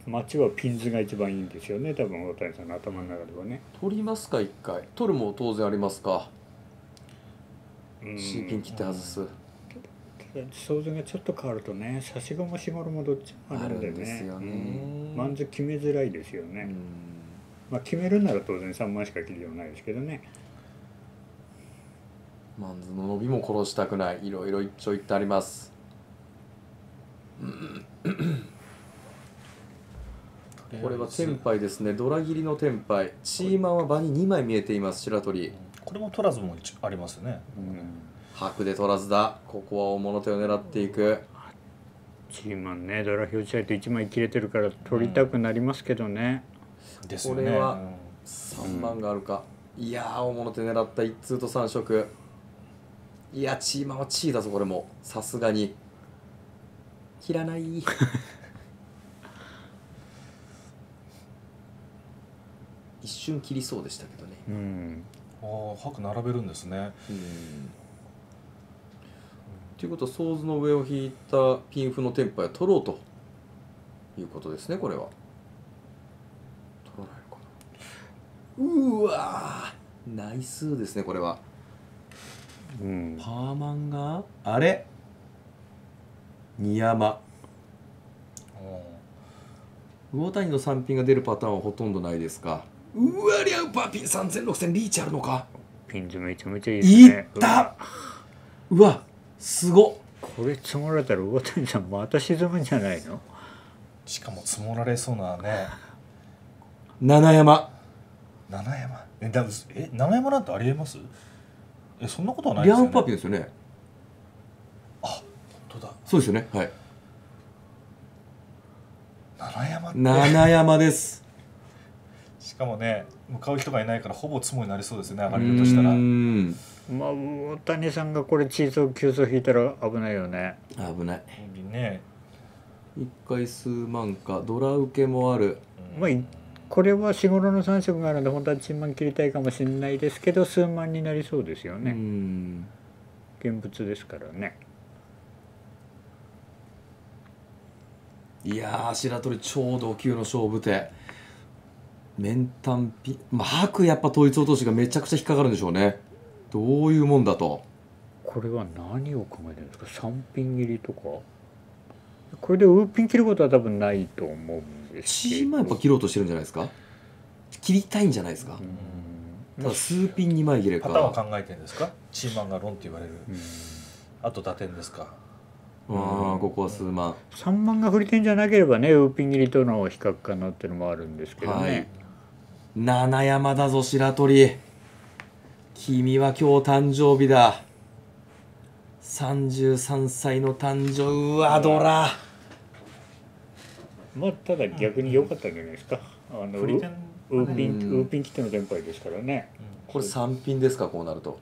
町はピンズが一番いいんですよね、多分大谷さんの頭の中ではね。取りますか一回、取るも当然ありますか、チーピン切って外す、うん、ただ想像がちょっと変わるとね差し駒もしごろもどっちもあるんでね、まんず決めづらいですよね、うん、まあ決めるなら当然さんまいしか切りようないですけどね。マンズの伸びも殺したくない、いろいろ一丁一短ありますこれはテンパイですね、ドラ切りのテンパイ。チーマンは場ににまい見えています白鳥、これも取らずもありますね。白で取らずだ。ここは大物手を狙っていく。いちまんね、ドラ表示台といちまい切れてるから取りたくなりますけどね。これはさんまんがあるか。いやー、大物手狙ったいっつうとさんしょく。いや、チーマンはチーだぞ、これも。さすがに切らない。一瞬切りそうでしたけどね。うん、ああ、白並べるんですね。うんということは、想像の上を引いたピンフのテンパイを取ろうということですね。これは取らないかな。うわー、ナイスですね、これは。うん、パーマンがあれ二山、魚谷のさんピンが出るパターンはほとんどないですか。うわりゃ、パーピンさんぜんろくせんリーチあるのか。ピンズめちゃめちゃいいですね。いった。うわ、すご。これ積もられたら魚谷さんまた沈むんじゃないの。しかも積もられそうなね。七山、七山、え、だ、え、七山なんてありえます。え、そんなことはないですよね。リアンパーピンですよね。あ、本当だ。そうですよね。はい。七山。七山です。しかもね、向かう人がいないから、ほぼ積もになりそうですよね。上がれるとしたら。うん。まあ、魚谷さんがこれチーズを急走引いたら危ないよね。危ない。ね。一回数万か、ドラ受けもある。まあ、これは仕頃のさんしょくがあるので、本当はちんまん切りたいかもしれないですけど、数万になりそうですよね。うん、現物ですからね。いやー、白鳥超ド級の勝負手。面単ピ、まあ、白やっぱ統一落としがめちゃくちゃ引っかかるんでしょうね。どういうもんだと。これは何を考えてるんですか。三ピン切りとか。これでウーピン切ることは多分ないと思う。いちまいやっぱ切ろうとしてるんじゃないですか。切りたいんじゃないですか。ただ数ピンにまい切れか。パターンは考えてるんですか。チーマンがロンって言われる。あと打点ですか。ああ、ここは数万。さんまんが振り点じゃなければね、ウーピン切りとの比較かなっていうのもあるんですけどね。はい、七山だぞ白鳥。君は今日誕生日だ。さんじゅうさんさいの誕生。うわ、ドラ。まあ、ただ逆に良かったんじゃないですか。うん、あのウーピン、ウーピン切手の展開ですからね。うん、これ三ピンですか、こうなると。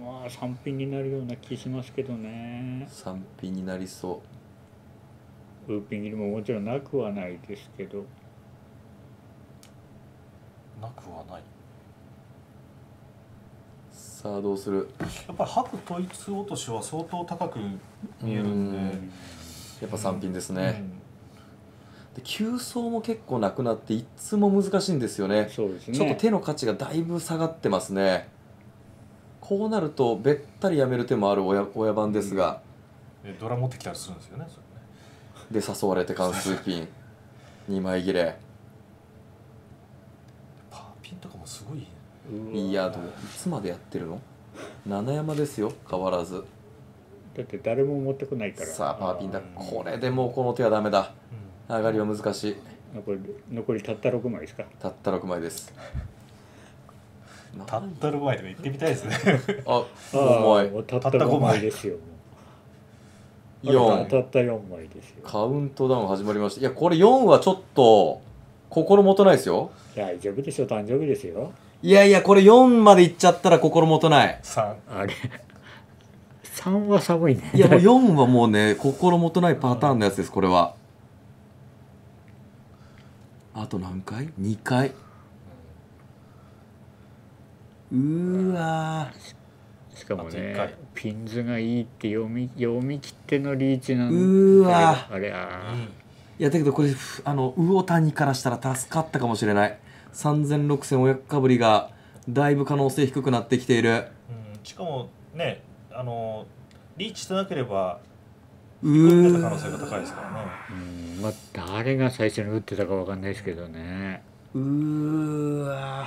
まあ、三ピンになるような気しますけどね。三ピンになりそう。ウーピン切りももちろんなくはないですけど。なくはない。さあ、どうする。やっぱり白統一落としは相当高く見えるんで。んやっぱ三ピンですね。うんうん、急走も結構なくなっていつも難しいんですよ ね, そうですね。ちょっと手の価値がだいぶ下がってますね。こうなるとべったりやめる手もある 親, 親番ですが、うん、でドラ持ってきたりするんですよね。それね、で誘われて関数ピンにまい切れ。パーピンとかもすごい、ね、いや、どういつまでやってるの。七山ですよ、変わらず。だって誰も持ってこないから。さあ、パーピンだ。これでもうこの手はダメだ。うん、上がりは難しい。残り、残りたったろくまいですか。たったろくまいです。たったろくまいとか言ってみたいですね。あ、ごまい。たったごまいですよ。よん。たったよんまいですよ。カウントダウン始まりました。いや、これよんはちょっと心もとないですよ。大丈夫でしょ、誕生日ですよ。いやいや、これよんまでいっちゃったら心もとない。さん。あれ。さんは寒いね。いや、もうよんはもうね、心もとないパターンのやつです、これは。あと何回 ?にかい。うわ、しかもね、ピンズがいいって読み読み切ってのリーチなんで。うわ、あれや、うん、いや、だけどこれあの魚谷からしたら助かったかもしれない。さんぜんろくせんおやっかぶりがだいぶ可能性低くなってきている。うん、しかもね、あのリーチしてなければ打ってた可能性が高いですからね。うん、まあ、誰が最初に打ってたかわかんないですけどね。うーわ、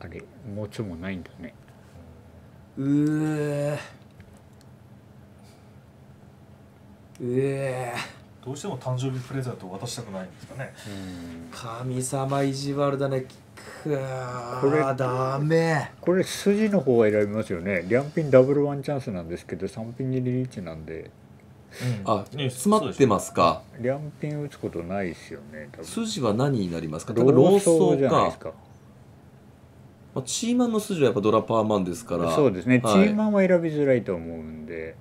あれ、もうちょもないんだね。うーうーどうしても誕生日プレゼントを渡したくないんですかね。神様意地悪だね。これダメ。これ筋の方は選びますよね。両品ダブルワンチャンスなんですけどさん品にリーチなんで、うん、あ、詰まってますか。両品打つことないですよね。筋は何になりますか。老僧じゃないですか。まあ、チーマンの筋はやっぱドラパーマンですから。そうですね、はい、チーマンは選びづらいと思うんで、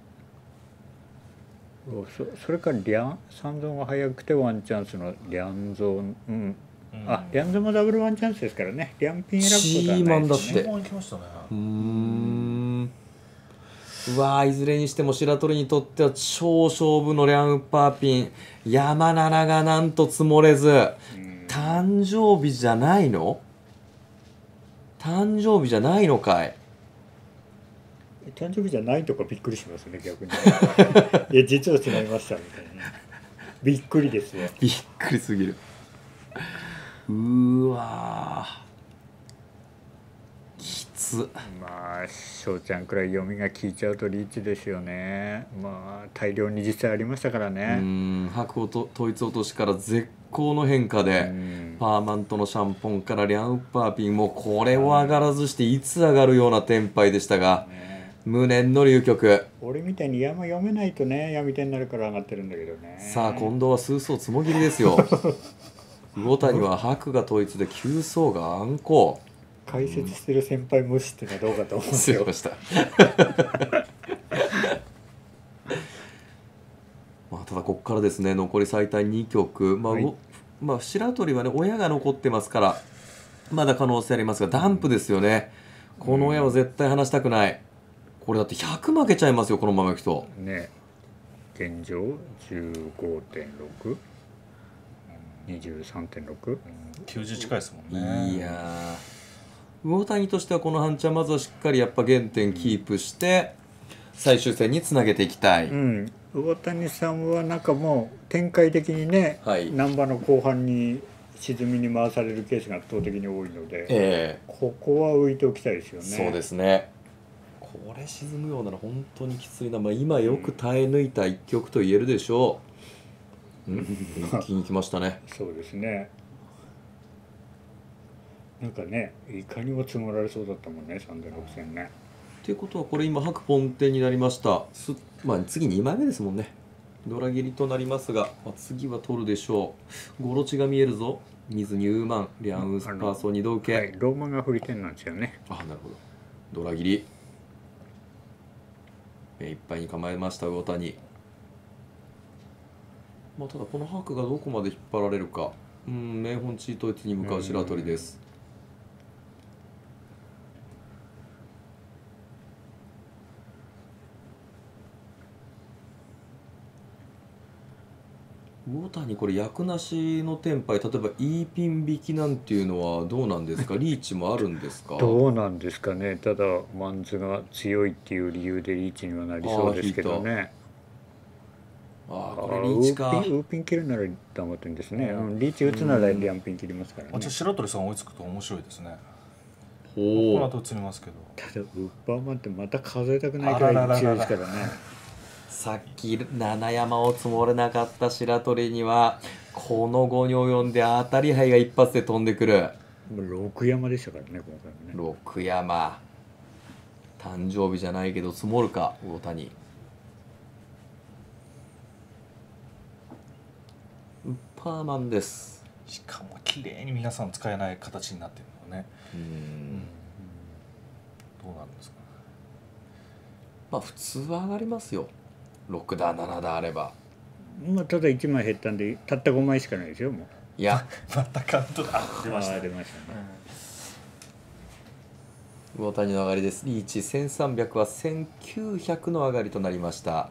そ, それからリャン三尊が早くてワンチャンスのリャン尊、うん、うん、あリャン尊もダブルワンチャンスですからね。リャンピン選ぶことはないですね。チーマンだって。チーマン行きましたね。うーん、うわー、いずれにしても白鳥にとっては超勝負のリャンウッパーピン。山七がなんと積もれず、誕生日じゃないの？誕生日じゃないのかい。誕生日じゃないとかびっくりしますね、逆に。いや実はつなぎましたみたいな。びっくりですよ。びっくりすぎる。うーわー、きつ。まあ翔ちゃんくらい読みが効いちゃうとリーチですよね。まあ大量に実際ありましたからね。うん、白鵬統一落としから絶好の変化でパーマントのシャンポンからリャンウッパーピンもこれを上がらずしていつ上がるようなテンパイでしたが。無念の流局。俺みたいに山読めないとね、闇手になるから上がってるんだけどね。さあ近藤は数層つもぎりですよ。魚谷は白が統一できゅう層が暗行。解説してる先輩無視ってのはどうかと思うんですよ。まあただここからですね、残り最短に局、まあ、はい、まあ白鳥はね親が残ってますからまだ可能性ありますが、ダンプですよね。この親は絶対離したくない。これだってひゃく負けちゃいますよ、このままいくとね。現状 じゅうごてんろく、にじゅうさんてんろく、きゅうじゅう近いですもんね。いやー、魚谷としてはこの半チャンまずはしっかりやっぱ原点キープして最終戦につなげていきたい。うん、魚谷さんはなんかもう展開的にね、はい、難波の後半に沈みに回されるケースが圧倒的に多いので、えー、ここは浮いておきたいですよね。そうですね、これ沈むようなの本当にきついな。まあ、今よく耐え抜いた一局と言えるでしょう。うん、一気にきましたね。そうですね。なんかね、いかにも積もられそうだったもんね、三千六千ね。ということはこれ今白ポン手になりました。す、まあ次二枚目ですもんね。ドラ切りとなりますが、まあ、次は取るでしょう。ゴロチが見えるぞ。水にウーマン、リャンウースパーソー二度受け。はい、ローマンが振り点なんですよね。あ、なるほど。ドラ切り。いっぱいに構えました魚谷。まあ、ただこの白がどこまで引っ張られるか。うん、名本チートイツに向かう白鳥です。魚谷これ役なしのテンパイ、例えば E ピン引きなんていうのはどうなんですか。リーチもあるんですか。どうなんですかね。ただマンズが強いっていう理由でリーチにはなりそうですけどね。ああ、これリーチか。ウーピン切るなら黙ってんですね。うん、リーチ打つならリアンピン切りますからね。あと白鳥さん追いつくと面白いですね。ほう。この後映りますけど。ただウッパーマンってまた数えたくないくらい強いですからね。さっき七山を積もれなかった白鳥にはこの後に及んで当たり牌が一発で飛んでくる。六山でしたからね、今回もね。六山、誕生日じゃないけど積もるか魚谷。ウッパーマンです。しかも綺麗に皆さん使えない形になってるのね。うん、うん、どうなんですかね。まあ普通は上がりますよ、ろくだななだあれば。まあただいちまい減ったんでたったごまいしかないですよ、もう。いやまたカウントが出ましたね。魚谷の上がりです。リーチせんさんびゃくはせんきゅうひゃくの上がりとなりました。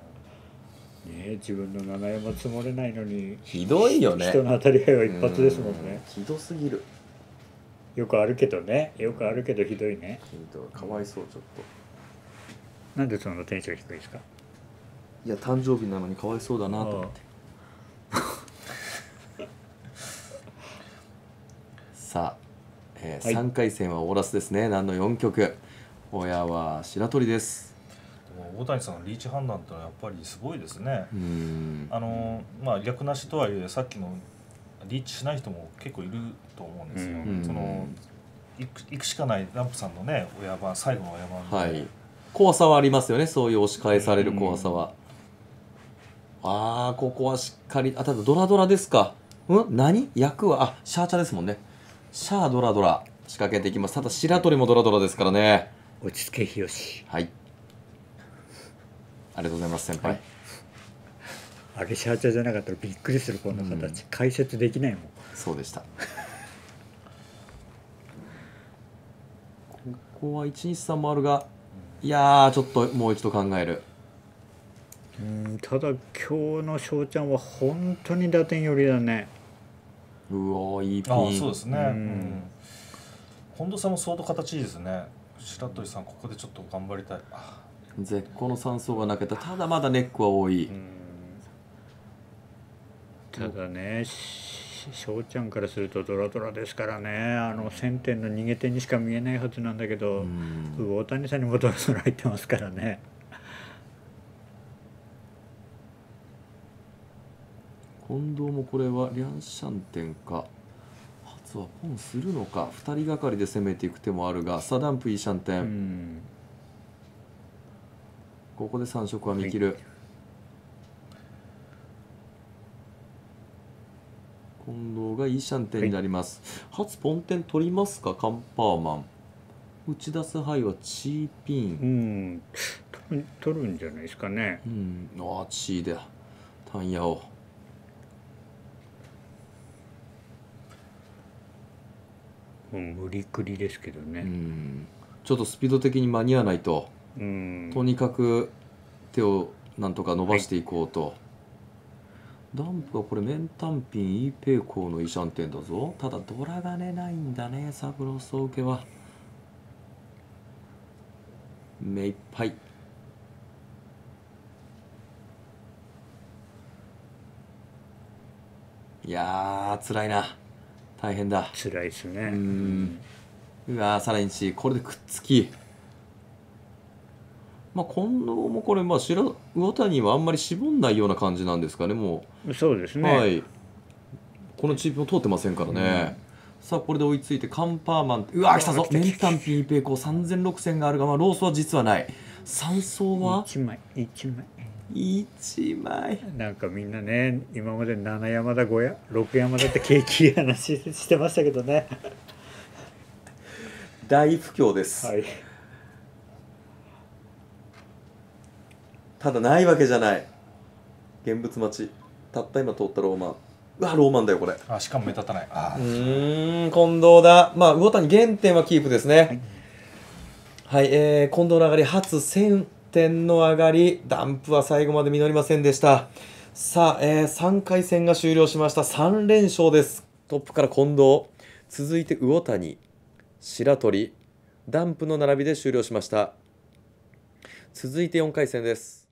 ねえ、自分の七山積もれないのにひどいよね。人の当たり合いは一発ですもんね。ひどすぎる。よくあるけどね、よくあるけどひどいね。ひどい、かわいそう。ちょっとなんでそのテンション低いですか。いや誕生日なのにかわいそうだなと思って。さあ、えーはい、さんかい戦はオーラスですね。何のよん局。親は白鳥です。大谷さんのリーチ判断ってのはやっぱりすごいですね。うんあのまあ逆なしとはいえさっきのリーチしない人も結構いると思うんですよ。うんその行く、行くしかないランプさんのね親番最後の親番、はい、怖さはありますよね。そういう押し返される怖さは。ああここはしっかりあただドラドラですか。うん何役はあシャーチャですもんね。シャードラドラ仕掛けていきます。ただ白鳥もドラドラですからね。落ち着けひろし。はい。ありがとうございます先輩。はい、あげシャーチャーじゃなかったらびっくりするこんな形、うん、解説できないもん。そうでした。ここは一、二、三もあるが、いやーちょっともう一度考える。うんただ今日の翔ちゃんは本当に打点寄りだね。うわいいピン。あそうですね。うん。本田さんも相当形いいですね。白鳥さんここでちょっと頑張りたい。絶好の三走がなけた。ただまだネックは多い。うんただね、翔ちゃんからするとドラドラですからね。あの先手の逃げ手にしか見えないはずなんだけど、うん、大谷さんにもドラドラ入ってますからね。近藤もこれはリャンシャンテンか。はポンするのかふたりがかりで攻めていく手もあるがサダンプイーシャンテンここでさん色は見切る、はい、近藤がイーシャンテンになります、はい、初ポンテン取りますかカンパーマン打ち出す牌はチーピンうん取るんじゃないですかねうんああチーでタンヤをうん、無理くりですけどねうんちょっとスピード的に間に合わないとうんとにかく手をなんとか伸ばしていこうと、はい、ダンプはこれメンタンピンイーペイコーのイシャンテンだぞただドラがねないんだねサブロスを受けは目いっぱいいやーつらいな。大変だ。辛いですね。うん。うわー、さらにし、これでくっつき。まあ、近藤もこれ、まあ、白、魚谷はあんまり絞んないような感じなんですかね、もう。そうですね。はい。このチープも通ってませんからね。うん、さあ、これで追いついて、カンパーマン。うわー、来たぞ。メンタンピーペイコー三千六千があるが、まあ、ロースは実はない。三層は。一枚、一枚。いちまいなんかみんなね今までなな山だごやろく山だって景気いい話してましたけどね大不況です、はい、ただないわけじゃない現物待ちたった今通ったローマンうわローマンだよこれあしかも目立たないあうん近藤だまあ魚谷原点はキープですねはい、はいえー、近藤の上がり初戦点の上がりダンプは最後まで実りませんでしたさあ、えー、さんかい戦が終了しましたさん連勝ですトップから近藤続いて魚谷白鳥ダンプの並びで終了しました続いてよんかい戦です。